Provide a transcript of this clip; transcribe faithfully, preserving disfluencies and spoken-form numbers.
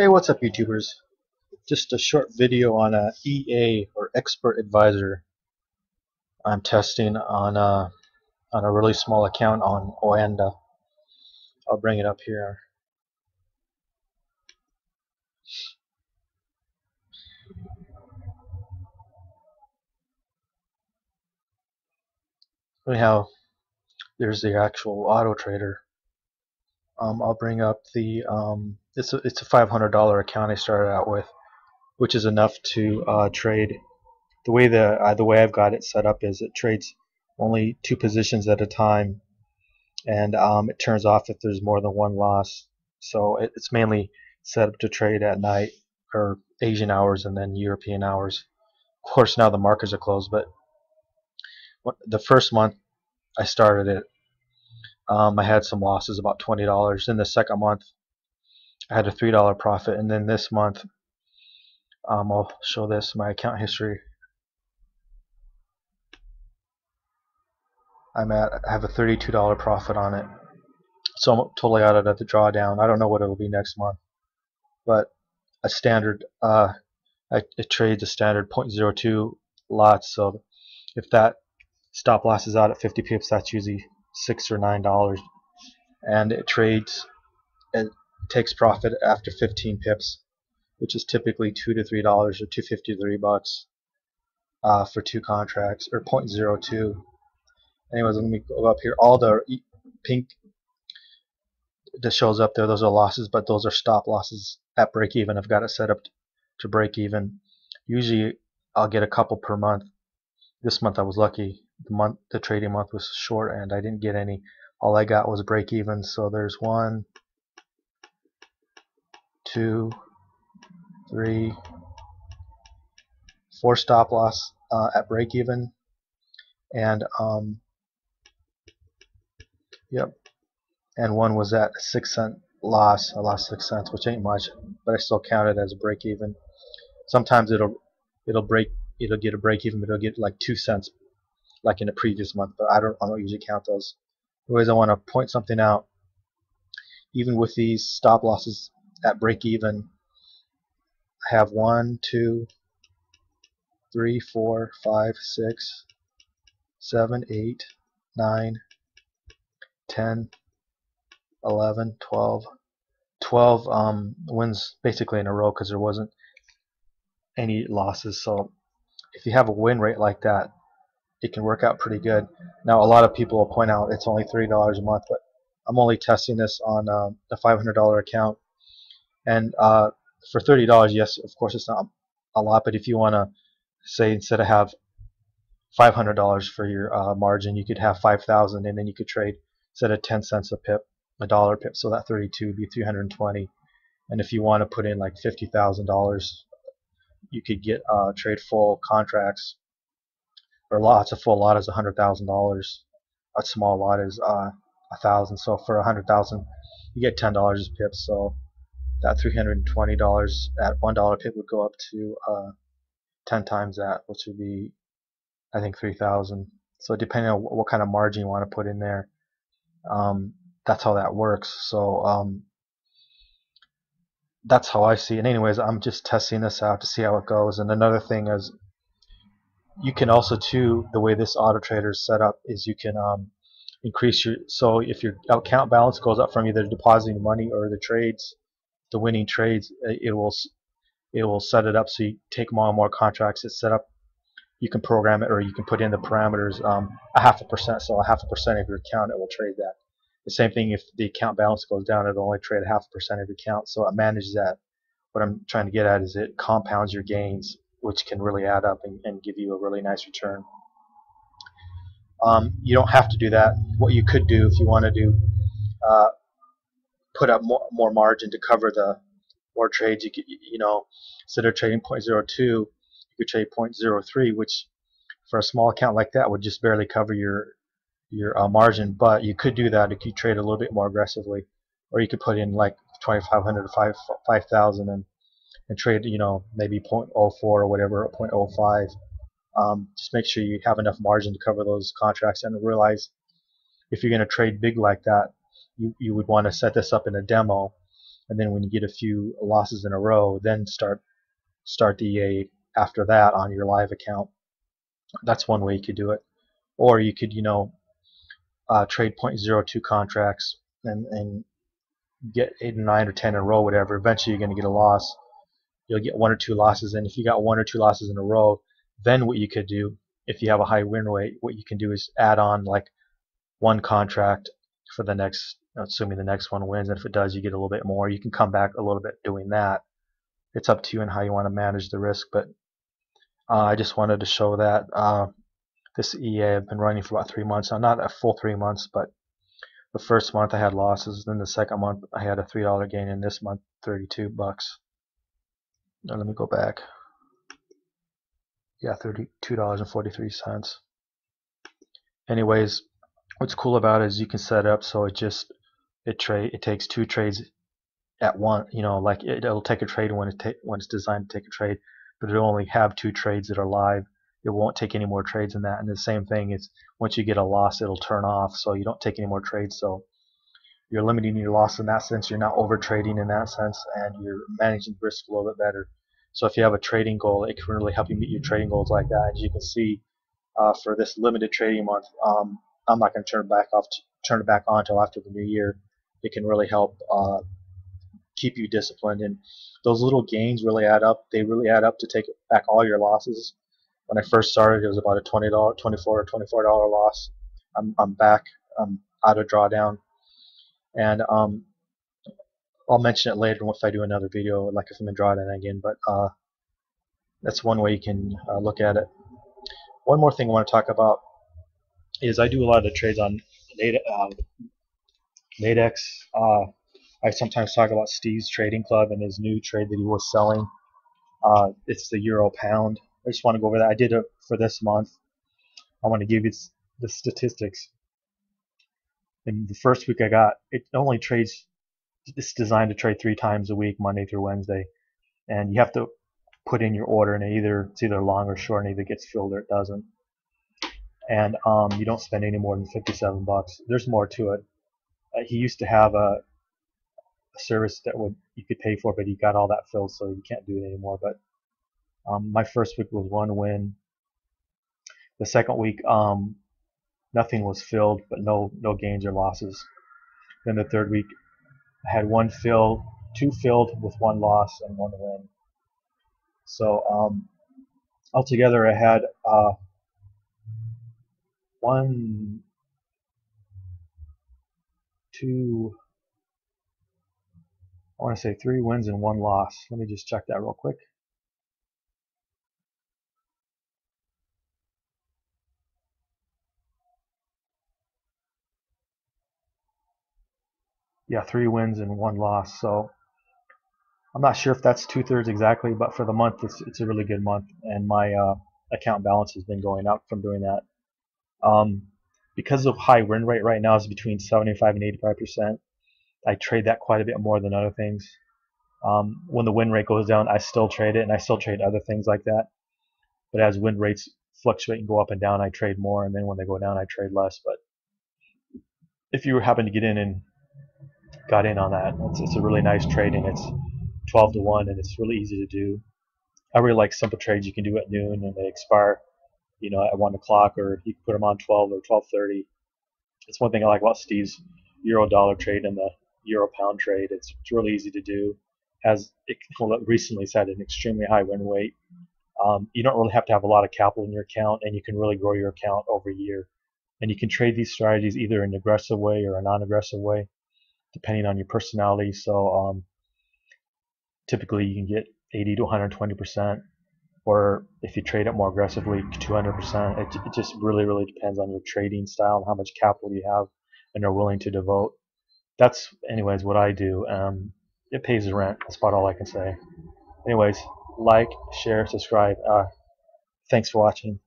Hey, what's up, YouTubers? Just a short video on a E A or Expert Advisor I'm testing on a on a really small account on Oanda. I'll bring it up here. Anyhow, there's the actual auto trader. Um, I'll bring up the um, it's a, it's a five hundred dollar account I started out with, which is enough to uh, trade. The way the uh, the way I've got it set up is it trades only two positions at a time, and um, it turns off if there's more than one loss. So it, it's mainly set up to trade at night or Asian hours and then European hours. Of course, now the markets are closed, but the first month I started it, Um, I had some losses, about twenty dollars. In the second month, I had a three dollar profit. And then this month, um, I'll show this, my account history. I'm at, I have a thirty-two dollar profit on it. So I'm totally out of the drawdown. I don't know what it will be next month. But a standard, uh, I, it trades a standard zero point zero two lots. So if that stop loss is out at fifty pips, that's usually six or nine dollars, and it trades and takes profit after fifteen pips, which is typically two to three dollars or two fifty to three bucks uh, for two contracts or zero point zero two. Anyways, let me go up here. All the pink that shows up there, those are losses, but those are stop losses at break even. I've got it set up to break even. Usually, I'll get a couple per month. This month I was lucky. The month, the trading month was short, and I didn't get any. All I got was break even. So there's one, two, three, four stop loss uh, at break even, and um, yep, and one was at a six cent loss. I lost six cents, which ain't much, but I still count it as a break even. Sometimes it'll it'll break, it'll get a break even, but it'll get like two cents. Like in the previous month, but I don't, I don't usually count those. Anyways, I want to point something out. Even with these stop losses at break even, I have one, two, three, four, five, six, seven, eight, nine, ten, eleven, twelve, twelve um, wins basically in a row because there wasn't any losses. So if you have a win rate like that, it can work out pretty good. Now, a lot of people will point out it's only three dollars a month, but I'm only testing this on uh, a five hundred dollar account. And uh, for thirty dollars, yes, of course, it's not a lot, but if you want to, say, instead of have five hundred dollars for your uh, margin, you could have five thousand dollars, and then you could trade, instead of ten cents a pip, a dollar pip, so that thirty-two would be three hundred twenty dollars. And if you want to put in like fifty thousand dollars, you could get uh, trade full contracts, or lots. A full lot is a hundred thousand dollars, a small lot is uh, a thousand. So for a hundred thousand, you get ten dollars as pips, so that three hundred twenty dollars at one dollar pip would go up to uh, ten times that, which would be, I think, three thousand. So depending on what kind of margin you want to put in there, um, that's how that works. So um, that's how I see it. And anyways, I'm just testing this out to see how it goes. And another thing is, you can also, too, the way this auto trader is set up is you can um, increase your, so if your account balance goes up from either depositing money or the trades, the winning trades, it will it will set it up so you take more and more contracts. It's set up, you can program it, or you can put in the parameters, um, a half a percent, so a half a percent of your account, it will trade that. The same thing if the account balance goes down, it'll only trade a half a percent of your account, so it manages that. What I'm trying to get at is it compounds your gains, which can really add up and, and give you a really nice return. Um, you don't have to do that. What you could do if you want to do, uh, put up more, more margin to cover the more trades. You could, you know, instead of trading zero point zero two, you could trade zero point zero three, which for a small account like that would just barely cover your your uh, margin. But you could do that if you trade a little bit more aggressively, or you could put in like twenty-five hundred to five thousand and and trade, you know, maybe zero point zero four or whatever, or zero point zero five. Um, just make sure you have enough margin to cover those contracts, and realize if you're going to trade big like that, you, you would want to set this up in a demo and then when you get a few losses in a row, then start start the E A after that on your live account. That's one way you could do it. Or you could, you know, uh, trade zero point zero two contracts and and get eight or nine or ten in a row, whatever. Eventually, you're going to get a loss. You'll get one or two losses, and if you got one or two losses in a row, then what you could do, if you have a high win rate, what you can do is add on like one contract for the next, assuming the next one wins. And if it does, you get a little bit more. You can come back a little bit doing that. It's up to you and how you want to manage the risk. But uh, I just wanted to show that uh, this E A I've been running for about three months. Now, not a full three months, but the first month I had losses. Then the second month I had a three dollar gain, and this month thirty-two bucks. Now let me go back. Yeah, thirty-two dollars and forty-three cents. Anyways, what's cool about it is you can set it up so it just it trade it takes two trades at one. You know, like it, it'll take a trade when it ta- when it's designed to take a trade, but it'll only have two trades that are live. It won't take any more trades than that. And the same thing is, once you get a loss, it'll turn off, so you don't take any more trades. So you're limiting your loss in that sense. You're not over trading in that sense, and you're managing risk a little bit better. So if you have a trading goal, it can really help you meet your trading goals like that. As you can see, uh, for this limited trading month, um, I'm not going to turn it back off, turn it back on until after the new year. It can really help uh, keep you disciplined, and those little gains really add up. They really add up to take back all your losses. When I first started, it was about a twenty dollar, twenty-four or twenty-four dollar loss. I'm I'm back. I'm out of drawdown, and um. I'll mention it later if I do another video, like if I'm in drawdown again, but uh, that's one way you can uh, look at it. One more thing I want to talk about is I do a lot of the trades on Nadex. Uh, I sometimes talk about Steve's Trading Club and his new trade that he was selling. Uh, it's the Euro Pound. I just want to go over that. I did it for this month. I want to give you the statistics. In the first week I got, it only trades... It's designed to trade three times a week, Monday through Wednesday, and you have to put in your order, and it either it's either long or short, and either gets filled or it doesn't. And um, you don't spend any more than fifty-seven bucks. There's more to it. Uh, he used to have a, a service that would you could pay for, but he got all that filled, so you can't do it anymore. But um, my first week was one win. The second week, um, nothing was filled, but no no gains or losses. Then the third week, I had one filled, two filled with one loss and one win. So um, altogether, I had uh, one, two, I want to say three wins and one loss. Let me just check that real quick. Yeah, three wins and one loss. So I'm not sure if that's two-thirds exactly, but for the month, it's, it's a really good month, and my uh, account balance has been going up from doing that. Um, because of high win rate right now is between seventy-five and eighty-five percent. I trade that quite a bit more than other things. Um, when the win rate goes down, I still trade it, and I still trade other things like that. But as win rates fluctuate and go up and down, I trade more, and then when they go down, I trade less. But if you happen to get in and got in on that, It's, it's a really nice trade, and it's twelve to one, and it's really easy to do. I really like simple trades. You can do at noon, and they expire, you know, at one o'clock, or you can put them on twelve or twelve thirty. It's one thing I like about Steve's Euro dollar trade and the Euro pound trade. It's, it's really easy to do. Has it recently had an extremely high win rate. Um, you don't really have to have a lot of capital in your account, and you can really grow your account over a year. And you can trade these strategies either in an aggressive way or a non-aggressive way, depending on your personality. So um, typically you can get eighty to one hundred twenty percent, or if you trade it more aggressively, two hundred percent. It, it just really, really depends on your trading style and how much capital you have and are willing to devote. That's, anyways, what I do. Um, it pays the rent. That's about all I can say. Anyways, like, share, subscribe. Uh, thanks for watching.